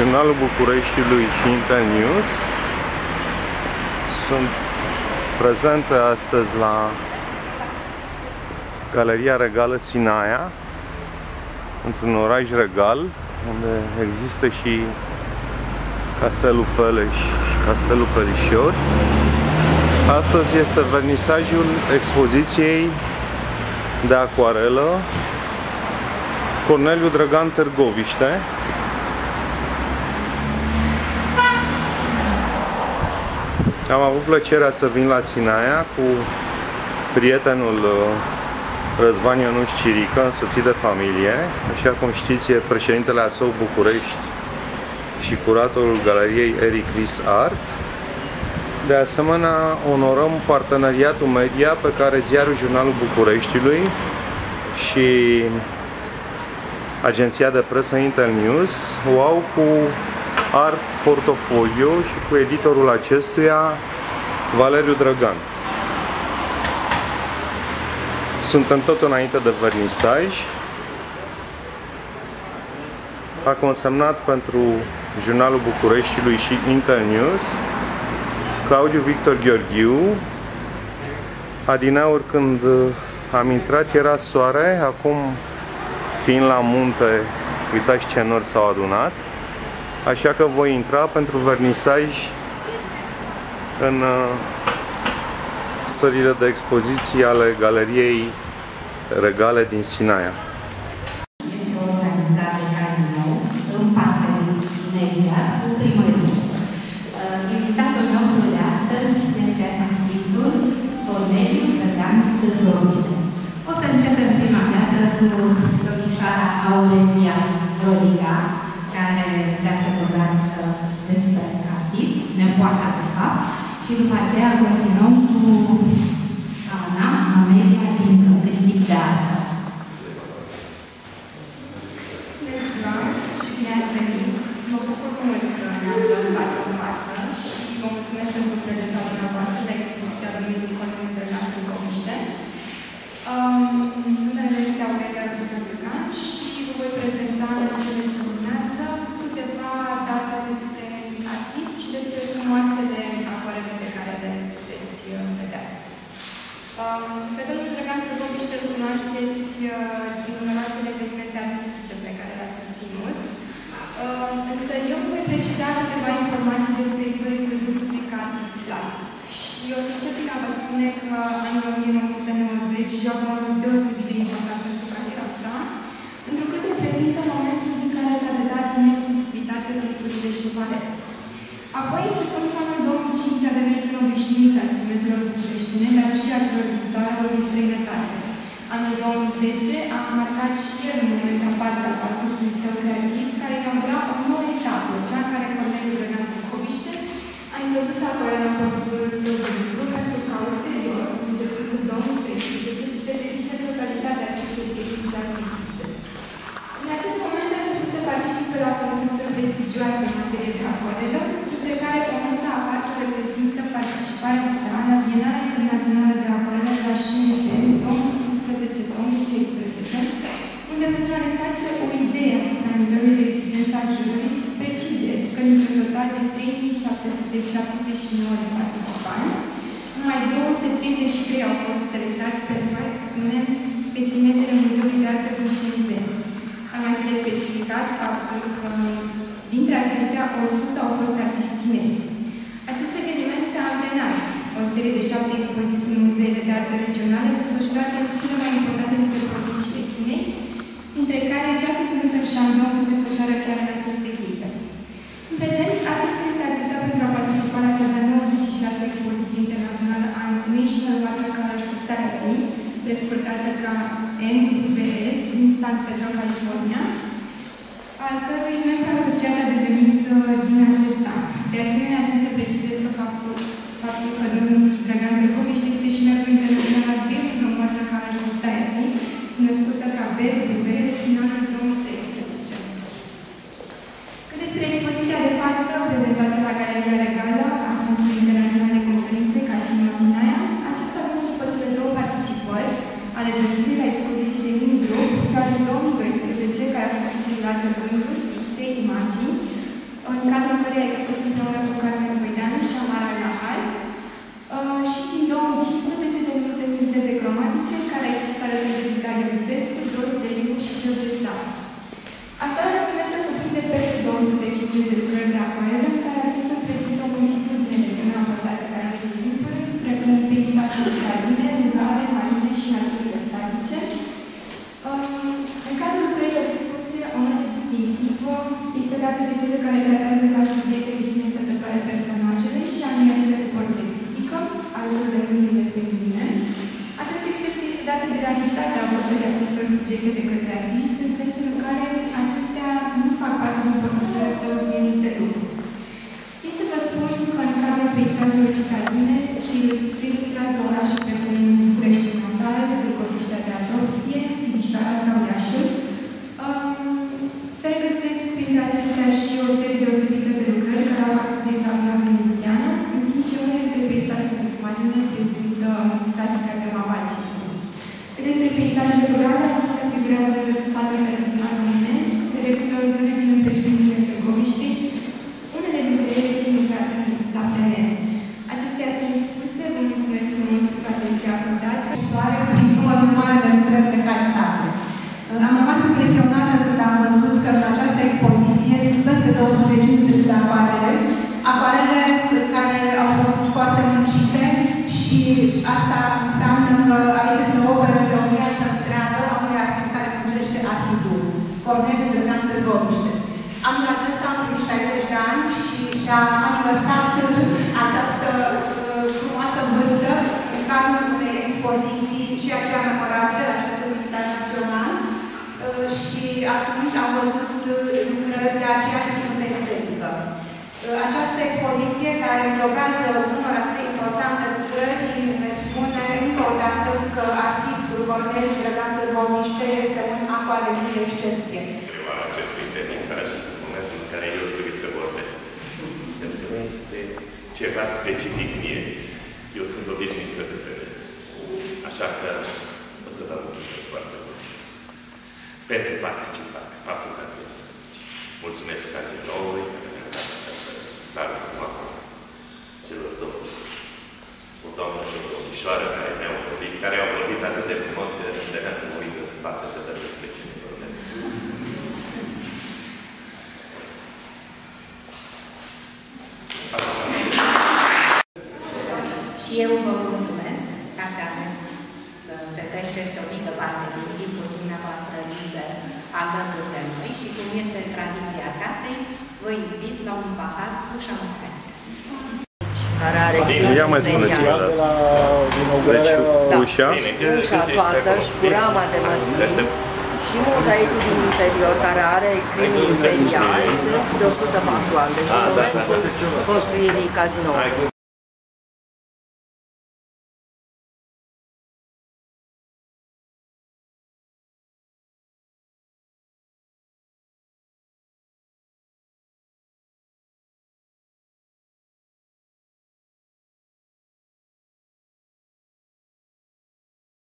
Jurnalul Bucureștiului și Internews. Sunt prezentă astăzi la Galeria Regală Sinaia, într-un oraș regal, unde există și Castelul Peleș și Castelul Perișor. Astăzi este vernisajul expoziției de acoarelă Corneliu Drăgan-Târgoviște. Am avut plăcerea să vin la Sinaia cu prietenul Răzvan Ionuș Cirica, însoțit de familie. Așa cum știți, e președintele ASO București și curatorul galeriei Eric Ries Art. De asemenea, onorăm parteneriatul media pe care ziarul Jurnalul Bucureștiului și agenția de presă Internews o au cu Art Portofolio și cu editorul acestuia, Valeriu Drăgan. Suntem tot înainte de vernisaj. A consemnat pentru Jurnalul Bucureștiului și Internews Claudiu Victor Gheorghiu. Adineauri, când am intrat, era soare, acum fiind la munte, uitați ce nori s-au adunat. Așa că voi intra pentru vernisaj în sările de expoziții ale Galeriei Regale din Sinaia. Este organizat de Casino, în parteneriat cu primăria. Invitatul nostru de astăzi este artistul Corneliu Drăgan-Târgoviște. O să începem prima dată cu domnișoara Aurelia Rodica, care vrea să vorbească despre artist, nepoata de fapt, și după aceea continuăm cu Ana Amelia din Critic de Artă. Bună ziua și bine ați venit! Mă bucur cum ne-am luat față în față și vă mulțumesc pentru prezența dumneavoastră la expoziția domnului Corneliu Drăgan-Târgoviște. Numele este Aurelia Drăgan și vă voi prezenta în cele ce urmează câteva date despre artist și despre frumoasele acoarele pe care le puteți vedea. Pe domnul Drăgan-Târgoviște îl cunoașteți din numeroasele evenimente artistice pe care le-a susținut. Însă eu voi preciza câteva informații despre istoricul dânsului ca artist plastic. Și o să încep prin a vă spune că anul 1990 joacă un rol deosebit de important pentru cariera sa, întrucât reprezintă momentul în care s-a dedat în exclusivitate culturile și valet. Apoi, începând cu anul 2005, a devenit un obișnuit al simeților bucureștine, dar și a celor din țară din străinătate. Anul 2010 a marcat și el un moment aparte al parcursului său creativ, care inaugura o nouă etapă, cea în care Corneliu Drăgan-Târgoviște a introdus acoarela în portofoliul său de lucru, pentru ca ulterior, începând cu 2013, se dedice totalitatea acestei tehnici artistice. În acest moment a început să participe la concursuri prestigioase în materie de acoarelă, dintre care o notă aparte reprezintă participarea sa la Bienala Internațională de Acoarelă de la Șinefel 2015-2016, unde pentru a ne face o idee asupra nivelului de exigență al jurului, precizez că dintr-un total de 3.779 de participanți, numai 233 au fost selectați pentru a expune pesimetele Muzeului de Artă cu Șinzen. Am mai bine specificat faptul că dintre aceștia 100 au fost artiști chinezi. Acest eveniment a antrenat o serie de 7 expoziții în muzeele de artă regionale desfășurate în cele mai importante dintre provinciile Chinei, dintre care cea susținută în Shandong se desfășoară chiar în aceste clipe. În prezent, artistul este acceptat pentru a participa la cea de-a 96-a expoziție internațională a National Watercolor Society, prescurtată ca NWS, din San Pedro, California, al cărui membru asociat a devenit din acest an. De asemenea, țin să precizez că faptul că domnul Drăgan-Târgoviște este și membru internațional al Beautiful Watercolor Society, cunoscută ca BWS, din anul 2013. Cât despre expoziția de față, prezentată la Galeria Regală a Centrului Internațional de Conferințe Casino Sinaia, acesta vine după cele două participări ale dânsului la expoziții de mini grup, cea din 2012, care a fost intitulată Gânduri, Vise, Imagini, Gheorghiu. Actuala seletă cuprinde peste 250 de lucrări de acuarelă, care acesta prezintă un multiplu de rețele abordate care ar fi timpuri, precum peisaje carine, rurale, marine și naturele statice. În cadrul proiectului expusie, o notă distinctivă este dată de cele care tratează ca subiecte distincte pe care personajele și anume cele de portretistică, alături de gândurile feminine. Această excepție este dată de realitatea abordării acestor subiecte de către artist, în sensul în care acestea nu fac parte din portofoliul său zilnic de lucru. Țin să vă spun că în cadrul peisajelor citadine, ce se ilustrează orașe precum București în montare, București de adopție, Simișoara sau Iașul, se regăsesc printre acestea și o serie deosebită de lucrări care au ca subiect natura venețiană, în timp ce unele dintre peisajele marine prezintă clasica de Mavaci. Despre peisajele rurale, acestea figurează satul tradițional românesc, de regulă zone din București între Goviște, unele dintre ele fiind lucrate la teren. Acestea fiind spuse, vă mulțumesc frumos pentru atenția acordată. Prin numărul mare de lucrări de calitate. Am rămas impresionată când am văzut că în această expoziție sunt peste 250 de aparele, care au fost foarte muncite și asta înseamnă că aici este o operă de o viață întreagă a unui artist care muncește asidur, Corneliu Drăgan-Târgoviște. Anul acesta a primit 60 de ani și și-a aniversat această frumoasă vârstă în cadrul unei expoziții și aceea memorabile la Centrul Militar Național. Și atunci am văzut lucrări de aceeași ținută estetică. Această expoziție, care înglobează un număr atât de important de lucrări, ne spune încă o dată că artistul Corneliu Drăgan-Târgoviște este un acuarelist de excepție. Eu am acestui penisaj în momentul în care eu trebuie să vorbesc. Pentru că este ceva specific mie. Eu sunt obișnuit să desenez. Așa că o să vă mulțumesc foarte mult pentru participare, faptul că ați venit aici. Mulțumesc cazii nouă, care ne-a dat această sală frumoasă celor două. O doamnă și o domnișoară care ne-au vorbit, atât de frumos că trebuia să mă uit în spate să dă despre cine vorbesc. Și eu vă mulțumesc că ați ales să petreceți o mică parte din timpul dumneavoastră liber alături de noi și, cum este tradiția casei, vă invit la un pahar cu șampanie. Care are ușa toată și cu rama de măslin și mozaicul din interior, care are crinii imperiali, sunt de 104 ani, deci în momentul construirii cazinoului.